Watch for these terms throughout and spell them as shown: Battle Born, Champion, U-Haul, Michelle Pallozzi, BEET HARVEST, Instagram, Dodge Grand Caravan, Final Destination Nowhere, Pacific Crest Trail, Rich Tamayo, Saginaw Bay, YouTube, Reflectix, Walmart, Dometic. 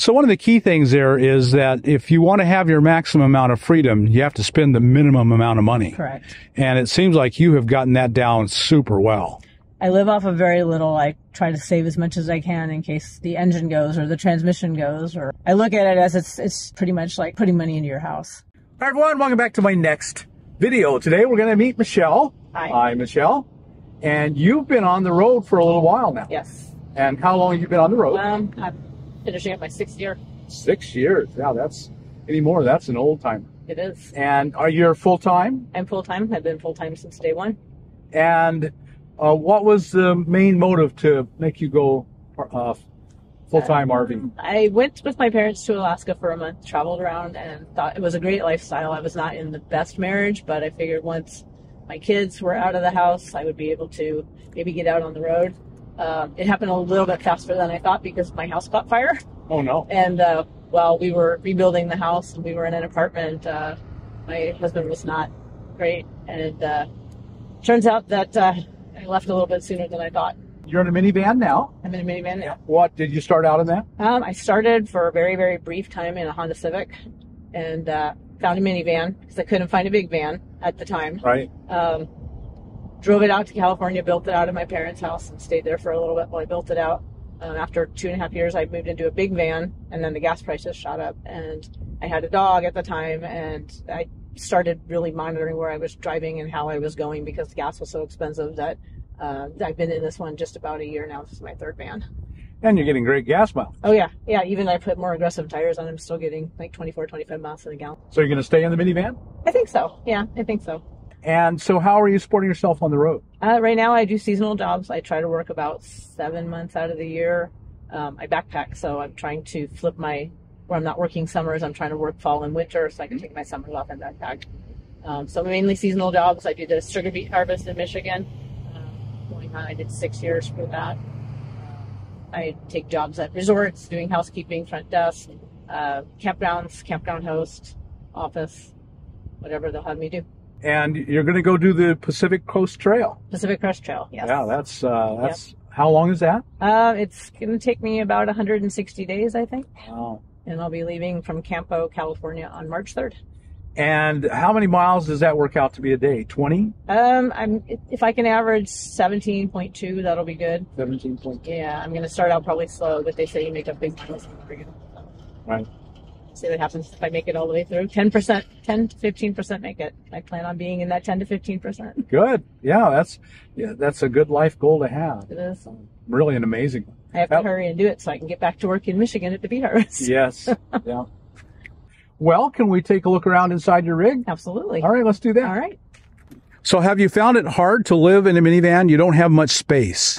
So one of the key things there is that if you want to have your maximum amount of freedom, you have to spend the minimum amount of money. Correct. And it seems like you have gotten that down super well. I live off of very little. I try to save as much as I can in case the engine goes or the transmission goes. Or I look at it as it's pretty much like putting money into your house. Hi, everyone. Welcome back to my next video. Today, we're going to meet Michelle. Hi. Hi, Michelle. And you've been on the road for a little while now. Yes. And how long have you been on the road? Finishing up my 6th year. 6 years. Yeah, that's anymore. That's an old timer. It is. And are you full time? I'm full time. I've been full time since day one. And what was the main motive to make you go full time RVing? I went with my parents to Alaska for a month, traveled around, and thought it was a great lifestyle. I was not in the best marriage, but I figured once my kids were out of the house, I would be able to maybe get out on the road. It happened a little bit faster than I thought because my house caught fire. Oh, no. And while we were rebuilding the house and we were in an apartment, my husband was not great. And turns out that I left a little bit sooner than I thought. You're in a minivan now. I'm in a minivan now. What, did you start out in that? I started for a very, very brief time in a Honda Civic and found a minivan because I couldn't find a big van at the time. Right. Drove it out to California, built it out at my parents' house, and stayed there for a little bit while I built it out. After 2.5 years, I moved into a big van, and then the gas prices shot up. And I had a dog at the time, and I started really monitoring where I was driving and how I was going because the gas was so expensive that I've been in this one just about a year now. This is my 3rd van. And you're getting great gas miles. Oh, yeah. Yeah, even I put more aggressive tires on, I'm still getting like 24, 25 miles to the gallon. So you're going to stay in the minivan? I think so. Yeah, I think so. And so how are you supporting yourself on the road? Right now I do seasonal jobs. I try to work about 7 months out of the year. I backpack, so I'm trying to flip my, where I'm not working summers, I'm trying to work fall and winter so I can take my summers off and backpack. So mainly seasonal jobs. I did the sugar beet harvest in Michigan. I did 6 years for that. I take jobs at resorts, doing housekeeping, front desk, campgrounds, campground host, office, whatever they'll have me do. And you're going to go do the Pacific Crest Trail. Pacific Crest Trail, yes. Yeah, that's yep. How long is that? It's going to take me about 160 days, I think. Wow. And I'll be leaving from Campo, California on March 3rd. And how many miles does that work out to be a day? 20? If I can average 17.2, that'll be good. 17.2. Yeah, I'm going to start out probably slow, but they say you make up big miles. Right. See what happens if I make it all the way through. 10%, 10 to 15% make it. I plan on being in that 10 to 15%. Good. Yeah, that's a good life goal to have. It is. Really an amazing one. I have to hurry and do it so I can get back to work in Michigan at the beet harvest. Yes. Yeah. Well, can we take a look around inside your rig? Absolutely. All right, let's do that. All right. So have you found it hard to live in a minivan? You don't have much space.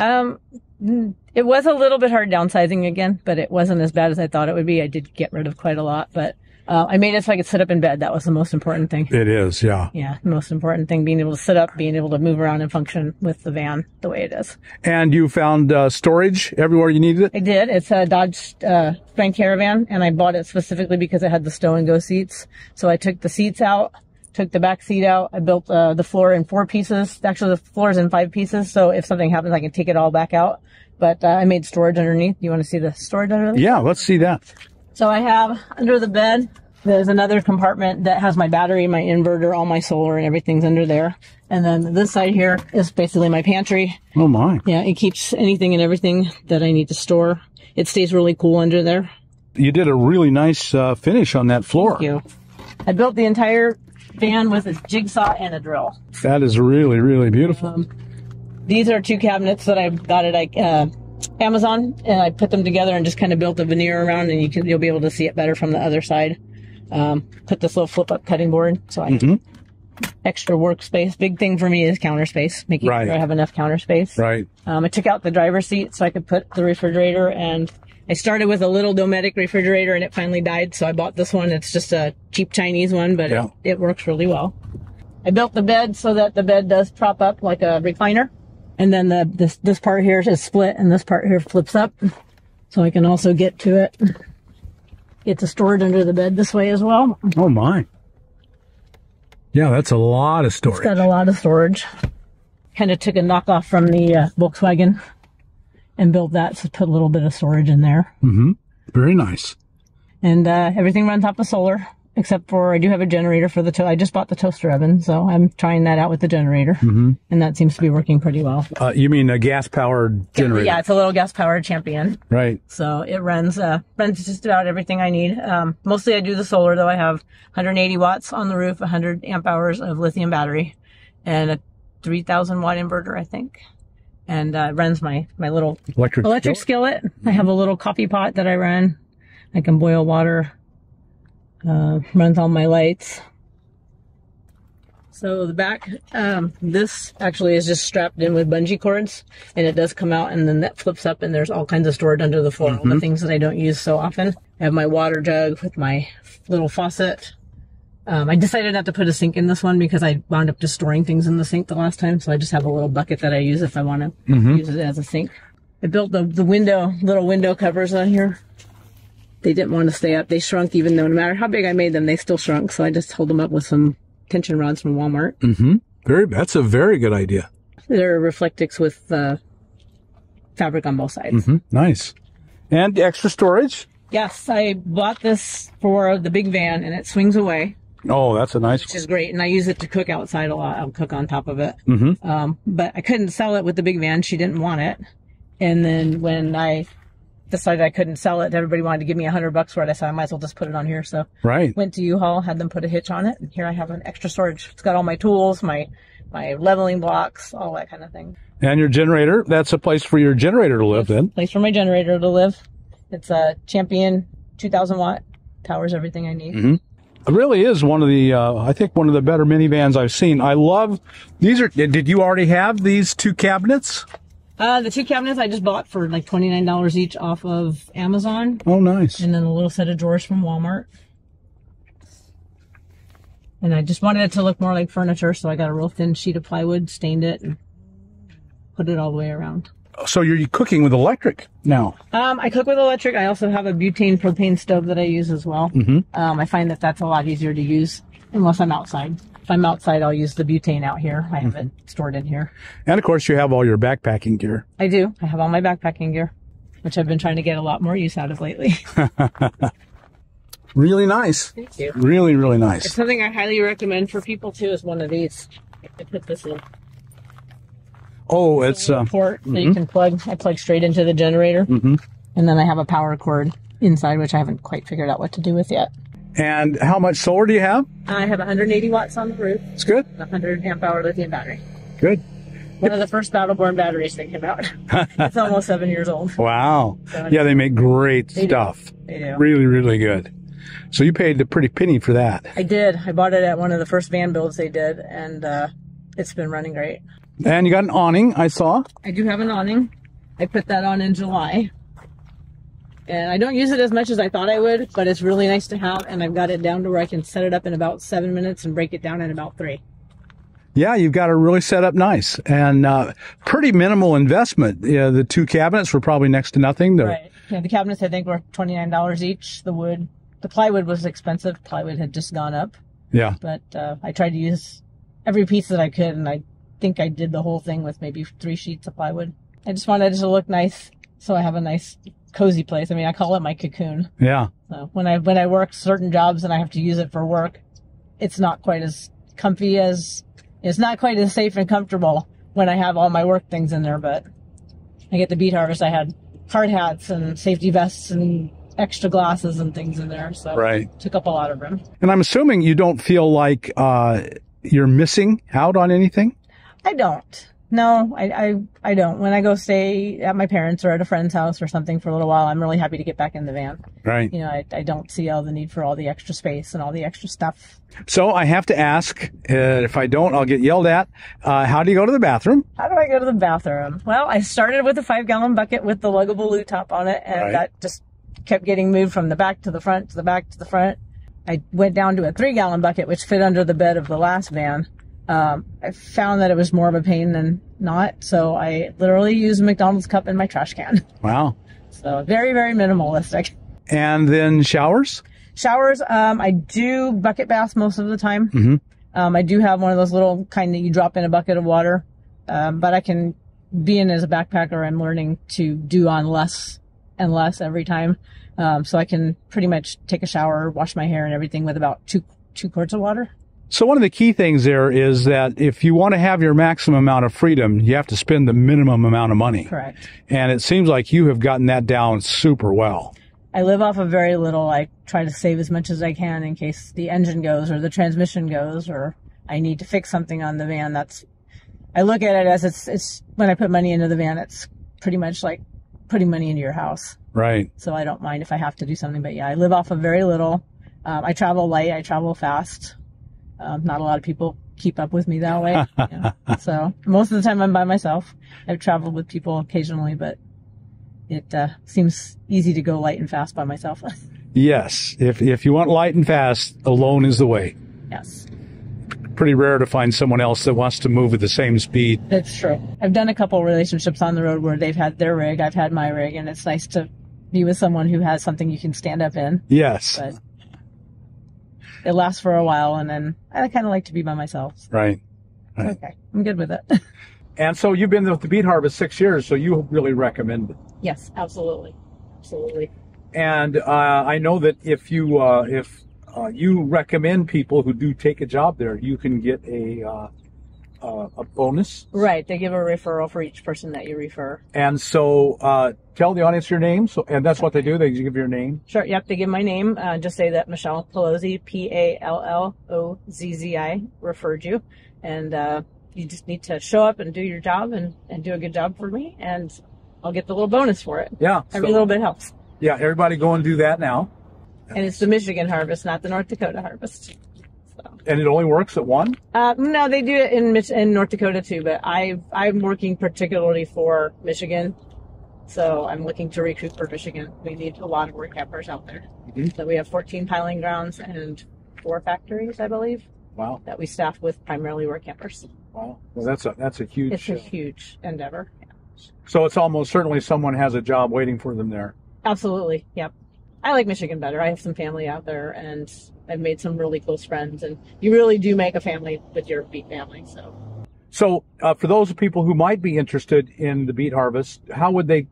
It was a little bit hard downsizing again, but it wasn't as bad as I thought it would be. I did get rid of quite a lot, but I made it so I could sit up in bed. That was the most important thing. It is, yeah. Yeah, the most important thing, being able to sit up, being able to move around and function with the van the way it is. And you found storage everywhere you needed it? I did. It's a Dodge Grand Caravan, and I bought it specifically because it had the stow-and-go seats. So I took the seats out, took the back seat out. I built the floor in 4 pieces. Actually, the floor is in 5 pieces, so if something happens, I can take it all back out. But I made storage underneath. You want to see the storage underneath? Yeah, let's see that. So I have under the bed, there's another compartment that has my battery, my inverter, all my solar, and everything's under there. And then this side here is basically my pantry. Oh, my. Yeah, it keeps anything and everything that I need to store. It stays really cool under there. You did a really nice finish on that floor. Thank you. I built the entire van with a jigsaw and a drill. That is really, really beautiful. These are 2 cabinets that I got at Amazon, and I put them together and just kind of built a veneer around, and you'll be able to see it better from the other side. Put this little flip-up cutting board, so I have extra workspace. Big thing for me is counter space, making sure I have enough counter space. Right. I took out the driver's seat so I could put the refrigerator, and I started with a little Dometic refrigerator, and it finally died, so I bought this one. It's just a cheap Chinese one, but it works really well. I built the bed so that the bed does prop up like a recliner. And then this part here is split, and this part here flips up, so I can also get to it. Get to storage under the bed this way as well. Oh, my. Yeah, that's a lot of storage. It's got a lot of storage. Kind of took a knockoff from the Volkswagen and built that, so put a little bit of storage in there. Mm-hmm. Very nice. and everything runs off of solar, except for I do have a generator for the I just bought the toaster oven, so I'm trying that out with the generator, and that seems to be working pretty well. You mean a gas-powered generator? Yeah, it's a little gas-powered Champion. Right. So it runs runs just about everything I need. Mostly I do the solar, though. I have 180 watts on the roof, 100 amp hours of lithium battery, and a 3,000 watt inverter, I think. And runs my little electric skillet. I have a little coffee pot that I run. I can boil water. Runs all my lights. So the back, this actually is just strapped in with bungee cords, and it does come out, and then that flips up, and there's all kinds of storage under the floor, all the things that I don't use so often. I have my water jug with my little faucet. I decided not to put a sink in this one because I wound up just storing things in the sink the last time, so I just have a little bucket that I use if I want to use it as a sink. I built the window, little window covers on here. They didn't want to stay up. They shrunk, even though no matter how big I made them, they still shrunk. So I just hold them up with some tension rods from Walmart. That's a very good idea. They're Reflectix with fabric on both sides. Nice. And extra storage? Yes, I bought this for the big van, and it swings away. Oh, that's a nice one. Which is great, and I use it to cook outside a lot. I'll cook on top of it. But I couldn't sell it with the big van. She didn't want it. And then when I decided I couldn't sell it, everybody wanted to give me $100 for it. I said I might as well just put it on here. So went to U-Haul, had them put a hitch on it, and here I have an extra storage. It's got all my tools, my leveling blocks, all that kind of thing. And your generator, that's a place for your generator to live then. Place for my generator to live. It's a Champion 2,000 watt, powers everything I need. It really is one of the, I think one of the better minivans I've seen. I love, these are, did you already have these two cabinets? The two cabinets I just bought for like $29 each off of Amazon. Oh, nice. And then a little set of drawers from Walmart. And I just wanted it to look more like furniture, so I got a real thin sheet of plywood, stained it, and put it all the way around. So you're cooking with electric now? I cook with electric. I also have a butane propane stove that I use as well. I find that that's a lot easier to use unless I'm outside. If I'm outside, I'll use the butane out here. I have it stored in here. And, of course, you have all your backpacking gear. I do. I have all my backpacking gear, which I've been trying to get a lot more use out of lately. Really nice. Thank you. Really, really nice. It's something I highly recommend for people, too, is one of these. I put this in. Oh, it's a port that you can plug. I plug straight into the generator. And then I have a power cord inside, which I haven't quite figured out what to do with yet. And how much solar do you have? I have 180 watts on the roof. That's good. 100 amp hour lithium battery. Good. One of the first Battle Born batteries they came out. It's almost 7 years old. Wow. So yeah, they make great stuff. They do. Really, really good. So you paid a pretty penny for that. I did. I bought it at one of the first van builds they did, and it's been running great. And you got an awning, I saw. I do have an awning. I put that on in July. And I don't use it as much as I thought I would, but it's really nice to have, and I've got it down to where I can set it up in about 7 minutes and break it down in about 3. Yeah, you've got it really set up nice, and pretty minimal investment. Yeah, the two cabinets were probably next to nothing. Right. Yeah, the cabinets, I think, were $29 each. The wood, the plywood was expensive. Plywood had just gone up. Yeah. But I tried to use every piece that I could, and I think I did the whole thing with maybe 3 sheets of plywood. I just wanted it to look nice, so I have a nice cozy place. I mean, I call it my cocoon. Yeah. So when I work certain jobs and I have to use it for work, it's not quite as comfy as, it's not quite as safe and comfortable when I have all my work things in there. But I get the beet harvest, I had hard hats and safety vests and extra glasses and things in there. So it took up a lot of room. And I'm assuming you don't feel like you're missing out on anything? I don't. No, I don't. When I go stay at my parents' or at a friend's house or something for a little while, I'm really happy to get back in the van. Right. You know, I don't see all the need for all the extra space and all the extra stuff. So I have to ask, if I don't, I'll get yelled at. How do you go to the bathroom? How do I go to the bathroom? Well, I started with a 5-gallon bucket with the luggable loo top on it, and that just kept getting moved from the back to the front to the back to the front. I went down to a 3-gallon bucket, which fit under the bed of the last van. I found that it was more of a pain than not, so I literally used a McDonald's cup in my trash can. Wow. So very, very minimalistic. And then showers? Showers, I do bucket baths most of the time. I do have one of those little kind that you drop in a bucket of water, but I can be in as a backpacker. I'm learning to do on less and less every time. So I can pretty much take a shower, wash my hair and everything with about two quarts of water. So one of the key things there is that if you want to have your maximum amount of freedom, you have to spend the minimum amount of money. Correct. And it seems like you have gotten that down super well. I live off of very little. I try to save as much as I can in case the engine goes or the transmission goes or I need to fix something on the van. That's, I look at it as it's when I put money into the van, it's pretty much like putting money into your house. Right. So I don't mind if I have to do something. But yeah, I live off of very little. I travel light. I travel fast. Not a lot of people keep up with me that way. You know. So most of the time I'm by myself. I've traveled with people occasionally, but it seems easy to go light and fast by myself. Yes. If you want light and fast, alone is the way. Yes. Pretty rare to find someone else that wants to move at the same speed. That's true. I've done a couple relationships on the road where they've had their rig, I've had my rig, and it's nice to be with someone who has something you can stand up in. Yes. But it lasts for a while, and then I kind of like to be by myself. So. Right. Right. Okay. I'm good with it. And so you've been with the Beet Harvest 6 years, so you really recommend it. Yes, absolutely. Absolutely. And I know that if you recommend people who do take a job there, you can get a bonus. Right. They give a referral for each person that you refer. And so tell the audience your name. So, and that's what they do. They give your name. Sure. Yep. They give my name. Just say that Michelle Pallozzi, P-A-L-L-O-Z-Z-I, referred you. And you just need to show up and do your job and do a good job for me. And I'll get the little bonus for it. Yeah. Every little bit helps. Yeah. Everybody go and do that now. And it's the Michigan harvest, not the North Dakota harvest. So. And it only works at one? No, they do it in North Dakota too, but I'm working particularly for Michigan. So I'm looking to recruit for Michigan. We need a lot of work campers out there. Mm-hmm. So we have 14 piling grounds and 4 factories, I believe. Wow. That we staff with primarily work campers. Wow. Well, that's a huge... It's a huge endeavor. Yeah. So it's almost certainly someone has a job waiting for them there. Absolutely. Yep. I like Michigan better. I have some family out there, and I've made some really close friends. And you really do make a family with your beet family. So for those people who might be interested in the beet harvest, how would they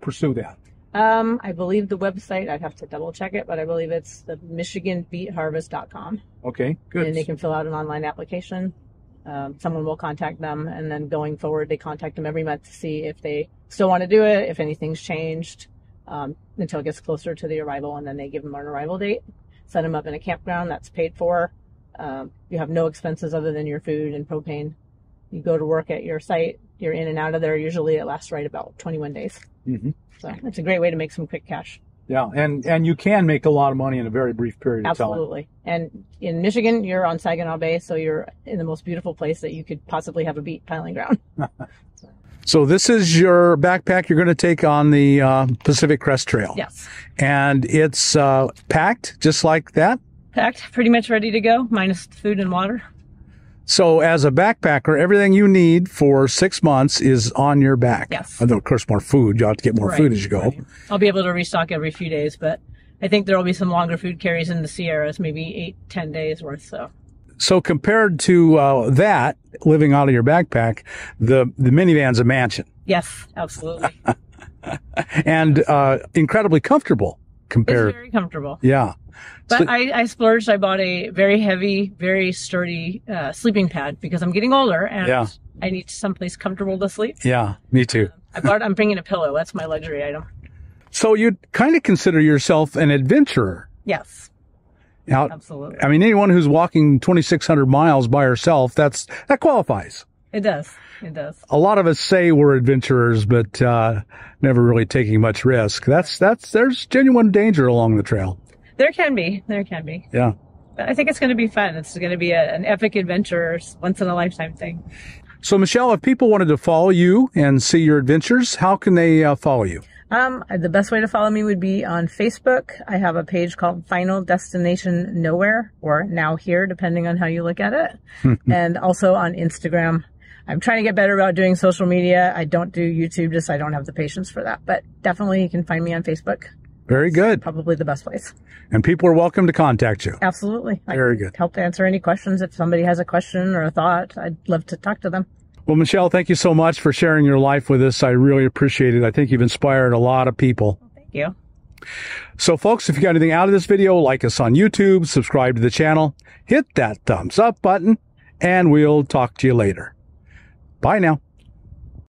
pursue that? I believe the website. I'd have to double check it, but I believe it's the MichiganBeetHarvest.com. Okay, good. And they can fill out an online application. Someone will contact them, and then going forward, they contact them every month to see if they still want to do it, if anything's changed. Until it gets closer to the arrival, and then they give them an arrival date, set them up in a campground that's paid for. You have no expenses other than your food and propane. You go to work at your site. You're in and out of there. Usually it lasts right about 21 days. Mm-hmm. So it's a great way to make some quick cash. Yeah, and you can make a lot of money in a very brief period of time. Absolutely. And in Michigan, you're on Saginaw Bay, so you're in the most beautiful place that you could possibly have a beet piling ground. So this is your backpack you're going to take on the Pacific Crest Trail. Yes. And it's packed just like that? Packed, pretty much ready to go, minus food and water. So as a backpacker, everything you need for 6 months is on your back. Yes. Although, of course, more food. You'll have to get more food as you go. Right. I'll be able to restock every few days, but I think there will be some longer food carries in the Sierras, maybe 8-10 days worth, so... So compared to that, living out of your backpack, the minivan's a mansion. Yes, absolutely. And incredibly comfortable compared. It's very comfortable. Yeah. But so, I splurged. I bought a very heavy, very sturdy sleeping pad because I'm getting older and yeah. I need someplace comfortable to sleep. Yeah, me too. I'm bringing a pillow. That's my luxury item. So you kind of consider yourself an adventurer. Yes. Out. Absolutely. I mean, anyone who's walking 2,600 miles by herself, that qualifies. It does. It does. A lot of us say we're adventurers, but never really taking much risk. There's genuine danger along the trail. There can be. There can be. Yeah. But I think it's going to be fun. It's going to be an epic adventure, once in a lifetime thing. So, Michelle, if people wanted to follow you and see your adventures, how can they follow you? The best way to follow me would be on Facebook. I have a page called Final Destination Nowhere, or Now Here, depending on how you look at it. And also on Instagram. I'm trying to get better about doing social media. I don't do YouTube, just I don't have the patience for that. But definitely you can find me on Facebook. Very good. It's probably the best place. And people are welcome to contact you. Absolutely. Very good. Help to answer any questions. If somebody has a question or a thought, I'd love to talk to them. Well, Michelle, thank you so much for sharing your life with us. I really appreciate it. I think you've inspired a lot of people. Well, thank you. So folks, if you got anything out of this video, like us on YouTube, subscribe to the channel, hit that thumbs up button, and we'll talk to you later. Bye now.